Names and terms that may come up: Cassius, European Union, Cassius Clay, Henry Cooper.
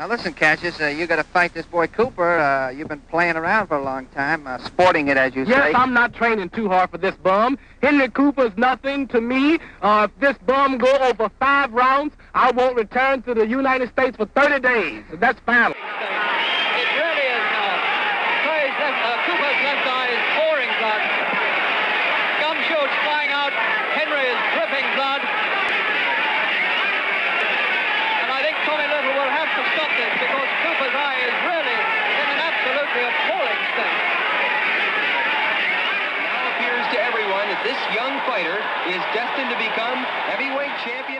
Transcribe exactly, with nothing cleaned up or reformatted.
Now listen, Cassius, uh, you got to fight this boy Cooper. Uh, you've been playing around for a long time, uh, sporting it, as you yes, say. Yes, I'm not training too hard for this bum. Henry Cooper's nothing to me. Uh, if this bum go over five rounds, I won't return to the United States for thirty days. That's final. It really is uh, Clay's left, uh, Cooper's left eye is pouring blood. Gumshoe's flying out. Henry is dripping blood. We'll have to stop this because Cooper's eye is really in an absolutely appalling state. Now appears to everyone that this young fighter is destined to become heavyweight champion.